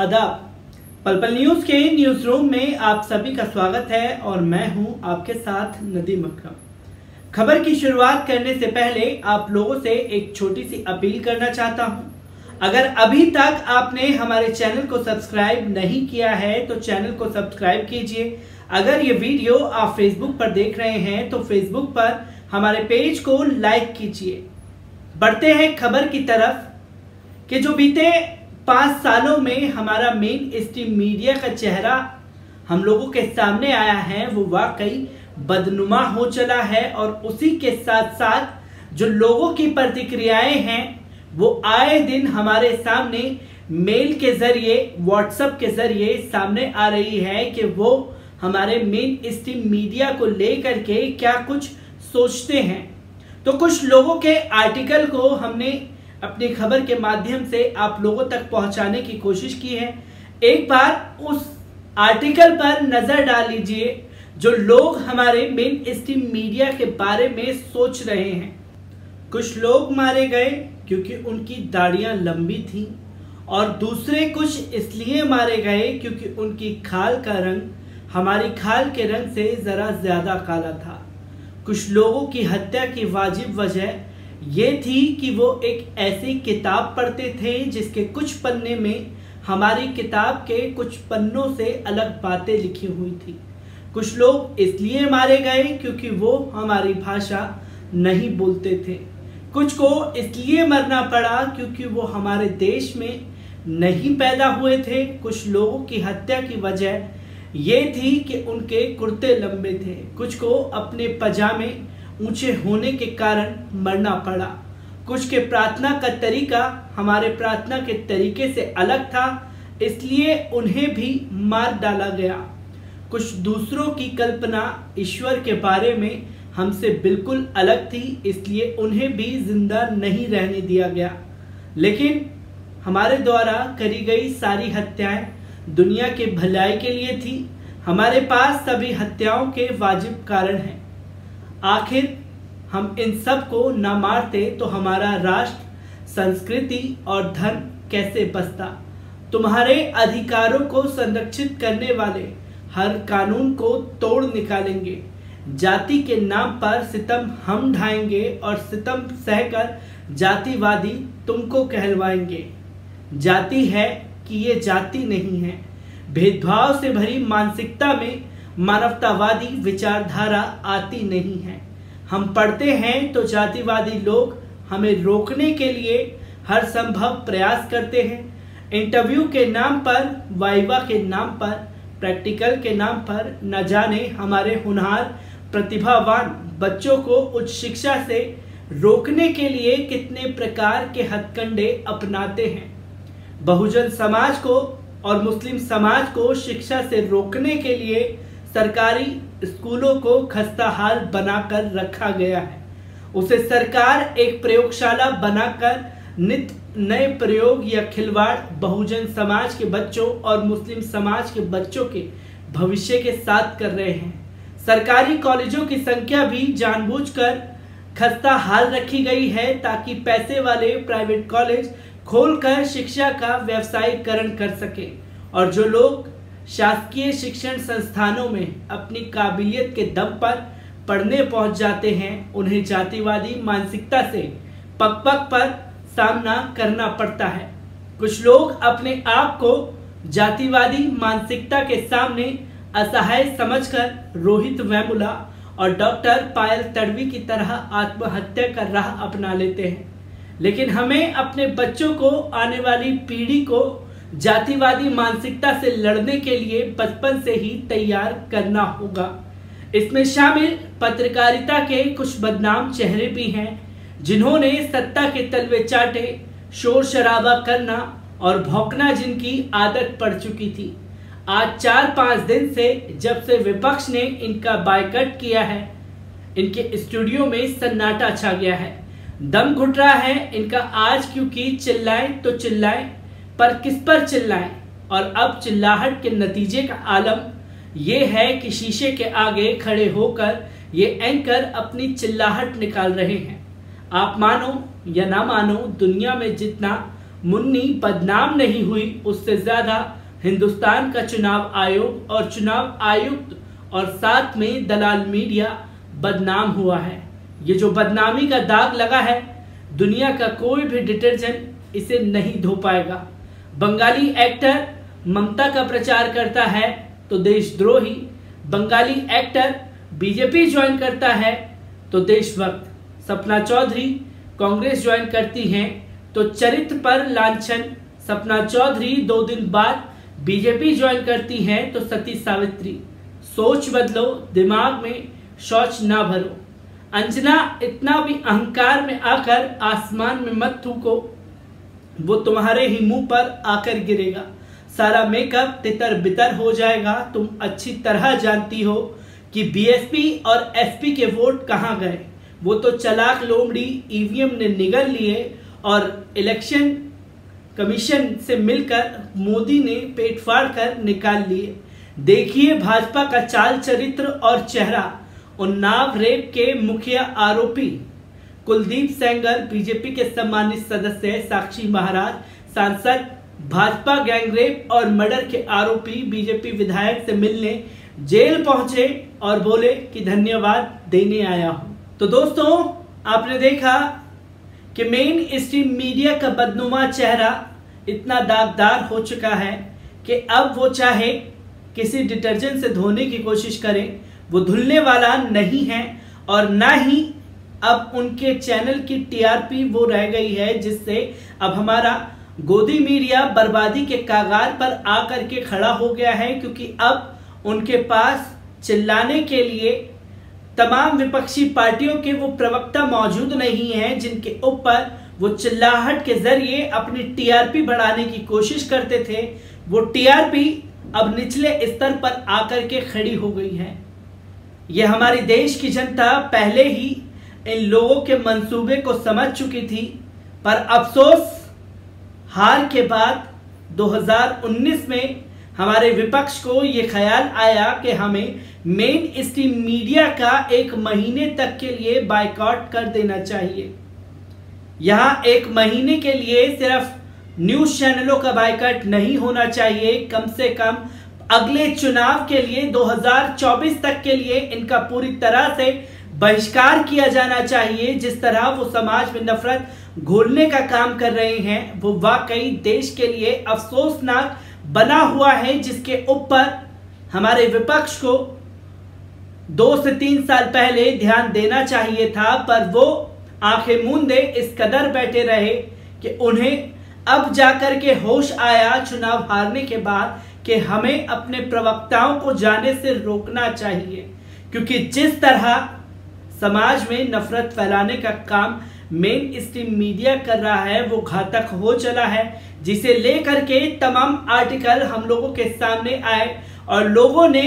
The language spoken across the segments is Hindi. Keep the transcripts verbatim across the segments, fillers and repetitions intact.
आदाब। पल पल न्यूज के न्यूज रूम में आप सभी का स्वागत है और मैं हूं आपके साथ नदीम अकरम। खबर की शुरुआत करने से पहले आप लोगों से एक छोटी सी अपील करना चाहता हूं। अगर अभी तक आपने हमारे चैनल को सब्सक्राइब नहीं किया है तो चैनल को सब्सक्राइब कीजिए। अगर ये वीडियो आप फेसबुक पर देख रहे हैं तो फेसबुक पर हमारे पेज को लाइक कीजिए। बढ़ते हैं खबर की तरफ कि जो बीते पाँच सालों में हमारा मेन स्ट्रीम मीडिया का चेहरा हम लोगों के सामने आया है वो वाकई बदनुमा हो चला है और उसी के साथ साथ जो लोगों की प्रतिक्रियाएं हैं वो आए दिन हमारे सामने मेल के जरिए व्हाट्सएप के जरिए सामने आ रही है कि वो हमारे मेन स्ट्रीम मीडिया को लेकर के क्या कुछ सोचते हैं। तो कुछ लोगों के आर्टिकल को हमने अपनी खबर के माध्यम से आप लोगों तक पहुंचाने की कोशिश की है। एक बार उस आर्टिकल पर नजर डाल लीजिए जो लोग हमारे मेन स्ट्रीम मीडिया के बारे में सोच रहे हैं। कुछ लोग मारे गए क्योंकि उनकी दाढ़ियां लंबी थीं और दूसरे कुछ इसलिए मारे गए क्योंकि उनकी खाल का रंग हमारी खाल के रंग से जरा ज्यादा काला था। कुछ लोगों की हत्या की वाजिब वजह ये थी कि वो एक ऐसी किताब पढ़ते थे जिसके कुछ पन्ने में हमारी किताब के कुछ पन्नों से अलग बातें लिखी हुई थी। कुछ लोग इसलिए मारे गए क्योंकि वो हमारी भाषा नहीं बोलते थे। कुछ को इसलिए मरना पड़ा क्योंकि वो हमारे देश में नहीं पैदा हुए थे। कुछ लोगों की हत्या की वजह ये थी कि उनके कुर्ते लंबे थे। कुछ को अपने पजामे ऊंचे होने के कारण मरना पड़ा। कुछ के प्रार्थना का तरीका हमारे प्रार्थना के तरीके से अलग था इसलिए उन्हें भी मार डाला गया। कुछ दूसरों की कल्पना ईश्वर के बारे में हमसे बिल्कुल अलग थी इसलिए उन्हें भी जिंदा नहीं रहने दिया गया। लेकिन हमारे द्वारा करी गई सारी हत्याएं दुनिया के भलाई के लिए थी। हमारे पास सभी हत्याओं के वाजिब कारण हैं। आखिर हम इन सब को ना मारते तो हमारा राष्ट्र संस्कृति और धर्म कैसे बसता। तुम्हारे अधिकारों को संरक्षित करने वाले हर कानून को तोड़ निकालेंगे। जाति के नाम पर सितम हम ढाएंगे और सितम सहकर जातिवादी तुमको कहलवाएंगे। जाति है कि ये जाति नहीं है। भेदभाव से भरी मानसिकता में मानवतावादी विचारधारा आती नहीं है। हम पढ़ते हैं तो जातिवादी लोग हमें रोकने के लिए हर संभव प्रयास करते हैं। इंटरव्यू के नाम पर, वाइवा के नाम पर, प्रैक्टिकल के नाम पर न जाने हमारे होनहार प्रतिभावान बच्चों को उच्च शिक्षा से रोकने के लिए कितने प्रकार के हथकंडे अपनाते हैं। बहुजन समाज को और मुस्लिम समाज को शिक्षा से रोकने के लिए सरकारी स्कूलों को खस्ताहाल बनाकर रखा गया है। उसे सरकार एक प्रयोगशाला बनाकर नित नए प्रयोग या खिलवाड़ बहुजन समाज के बच्चों और मुस्लिम समाज के बच्चों के भविष्य के साथ कर रहे हैं। सरकारी कॉलेजों की संख्या भी जानबूझकर खस्ताहाल रखी गई है ताकि पैसे वाले प्राइवेट कॉलेज खोलकर शिक्षा का व्यवसायीकरण कर सके और जो लोग शासकीय शिक्षण संस्थानों में अपनी काबिलियत के दम पर पढ़ने पहुंच जाते हैं उन्हें जातिवादी मानसिकता से पक पक पर सामना करना पड़ता है। कुछ लोग अपने आप को जातिवादी मानसिकता के सामने असहाय समझकर रोहित वेमुला और डॉक्टर पायल तड़वी की तरह आत्महत्या का राह अपना लेते हैं। लेकिन हमें अपने बच्चों को आने वाली पीढ़ी को जातिवादी मानसिकता से लड़ने के लिए बचपन से ही तैयार करना होगा। इसमें शामिल पत्रकारिता के कुछ बदनाम चेहरे भी हैं जिन्होंने सत्ता के तलवे चाटे, शोर शराबा करना और भौंकना जिनकी आदत पड़ चुकी थी। आज चार पाँच दिन से जब से विपक्ष ने इनका बायकॉट किया है इनके स्टूडियो में सन्नाटा छा गया है। दम घुट रहा है इनका आज क्योंकि चिल्लाए तो चिल्लाए पर किस पर चिल्लाएं। और अब चिल्लाहट के नतीजे का आलम ये है कि शीशे के आगे खड़े होकर ये एंकर अपनी चिल्लाहट निकाल रहे हैं। आप मानो या ना मानो दुनिया में जितना मुन्नी बदनाम नहीं हुई, उससे ज्यादा हिंदुस्तान का चुनाव आयोग और चुनाव आयुक्त और साथ में दलाल मीडिया बदनाम हुआ है। ये जो बदनामी का दाग लगा है, दुनिया का कोई भी डिटर्जेंट इसे नहीं धो पाएगा। बंगाली एक्टर ममता का प्रचार करता है तो देशद्रोही, बंगाली एक्टर बीजेपी ज्वाइन करता है तो देशभक्त, सपना चौधरी कांग्रेस ज्वाइन करती हैं तो चरित्र पर लांछन, सपना चौधरी दो दिन बाद बीजेपी ज्वाइन करती हैं तो सती सावित्री। सोच बदलो, दिमाग में शौच ना भरो। अंजना, इतना भी अहंकार में आकर आसमान में मत थूको, वो तुम्हारे ही मुंह पर आकर गिरेगा। सारा मेकअप तितर बितर हो जाएगा। तुम अच्छी तरह जानती हो कि बीएसपी और एसपी के वोट कहाँ गए, वो तो चालाक लोमड़ी ईवीएम ने निगल लिए और इलेक्शन कमीशन से मिलकर मोदी ने पेट फाड़ कर निकाल लिए। देखिए भाजपा का चाल, चरित्र और चेहरा। उन्नाव रेप के मुख्य आरोपी कुलदीप सेंगर, बीजेपी के सम्मानित सदस्य साक्षी महाराज, सांसद, भाजपा गैंगरेप और मर्डर के आरोपी बीजेपी विधायक से मिलने जेल पहुंचे और बोले कि धन्यवाद देने आया हूं। तो दोस्तों, आपने देखा कि मेन स्ट्रीम मीडिया का बदनुमा चेहरा इतना दागदार हो चुका है कि अब वो चाहे किसी डिटर्जेंट से धोने की कोशिश करें, वो धुलने वाला नहीं है। और ना ही अब उनके चैनल की टीआरपी वो रह गई है, जिससे अब हमारा गोदी मीडिया बर्बादी के कगार पर आकर के खड़ा हो गया है, क्योंकि अब उनके पास चिल्लाने के लिए तमाम विपक्षी पार्टियों के वो प्रवक्ता मौजूद नहीं हैं, जिनके ऊपर वो चिल्लाहट के जरिए अपनी टीआरपी बढ़ाने की कोशिश करते थे। वो टीआरपी अब निचले स्तर पर आकर के खड़ी हो गई है। ये हमारी देश की जनता पहले ही इन लोगों के मंसूबे को समझ चुकी थी, पर अफसोस हार के बाद दो हज़ार उन्नीस में हमारे विपक्ष को ये ख्याल आया कि हमें मेन स्ट्रीम मीडिया का एक महीने तक के लिए बायकॉट कर देना चाहिए। यहाँ एक महीने के लिए सिर्फ न्यूज चैनलों का बायकॉट नहीं होना चाहिए, कम से कम अगले चुनाव के लिए दो हज़ार चौबीस तक के लिए इनका पूरी तरह से बहिष्कार किया जाना चाहिए। जिस तरह वो समाज में नफरत घोलने का काम कर रहे हैं, वो वाकई देश के लिए अफसोसनाक बना हुआ है, जिसके ऊपर हमारे विपक्ष को दो से तीन साल पहले ध्यान देना चाहिए था, पर वो आंखें मूंदे इस कदर बैठे रहे कि उन्हें अब जाकर के होश आया चुनाव हारने के बाद कि हमें अपने प्रवक्ताओं को जाने से रोकना चाहिए। क्योंकि जिस तरह समाज में नफरत फैलाने का काम मेन स्ट्रीम मीडिया कर रहा है, वो घातक हो चला है, जिसे लेकर के तमाम आर्टिकल हम लोगों के सामने आए और लोगों ने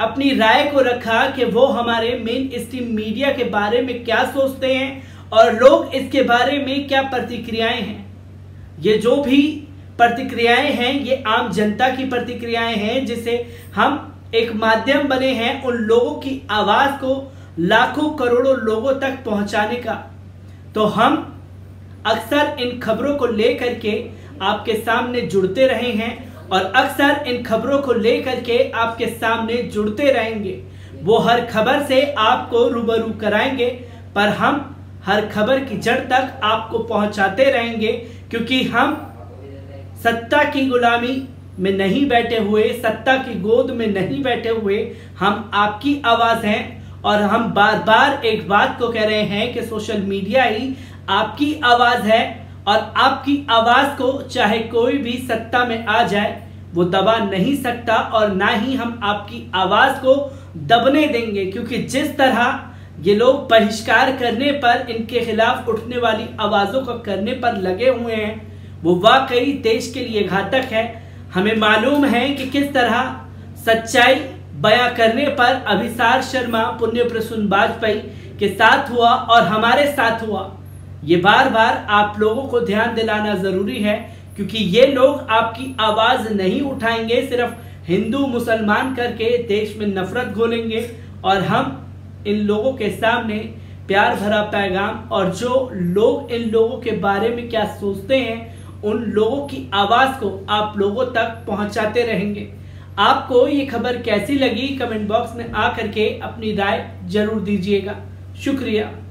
अपनी राय को रखा कि वो हमारे मेन स्ट्रीम मीडिया के बारे में क्या सोचते हैं और लोग इसके बारे में क्या प्रतिक्रियाएं हैं। ये जो भी प्रतिक्रियाएं हैं, ये आम जनता की प्रतिक्रियाएं हैं, जिसे हम एक माध्यम बने हैं उन लोगों की आवाज को लाखों करोड़ों लोगों तक पहुंचाने का। तो हम अक्सर इन खबरों को लेकर के आपके सामने जुड़ते रहे हैं और अक्सर इन खबरों को लेकर के आपके सामने जुड़ते रहेंगे। वो हर खबर से आपको रूबरू कराएंगे, पर हम हर खबर की जड़ तक आपको पहुंचाते रहेंगे, क्योंकि हम सत्ता की गुलामी में नहीं बैठे हुए, सत्ता की गोद में नहीं बैठे हुए, हम आपकी आवाज हैं। और हम बार बार एक बात को कह रहे हैं कि सोशल मीडिया ही आपकी आवाज है और आपकी आवाज को चाहे कोई भी सत्ता में आ जाए वो दबा नहीं सकता, और ना ही हम आपकी आवाज को दबने देंगे। क्योंकि जिस तरह ये लोग बहिष्कार करने पर, इनके खिलाफ उठने वाली आवाजों को करने पर लगे हुए हैं, वो वाकई देश के लिए घातक है। हमें मालूम है कि किस तरह सच्चाई बयां करने पर अभिसार शर्मा, पुण्य प्रसून वाजपेयी के साथ हुआ और हमारे साथ हुआ। ये बार बार आप लोगों को ध्यान दिलाना जरूरी है, क्योंकि ये लोग आपकी आवाज नहीं उठाएंगे, सिर्फ हिंदू मुसलमान करके देश में नफरत घोलेंगे। और हम इन लोगों के सामने प्यार भरा पैगाम और जो लोग इन लोगों के बारे में क्या सोचते हैं उन लोगों की आवाज को आप लोगों तक पहुंचाते रहेंगे। आपको ये खबर कैसी लगी कमेंट बॉक्स में आकर के अपनी राय जरूर दीजिएगा। शुक्रिया।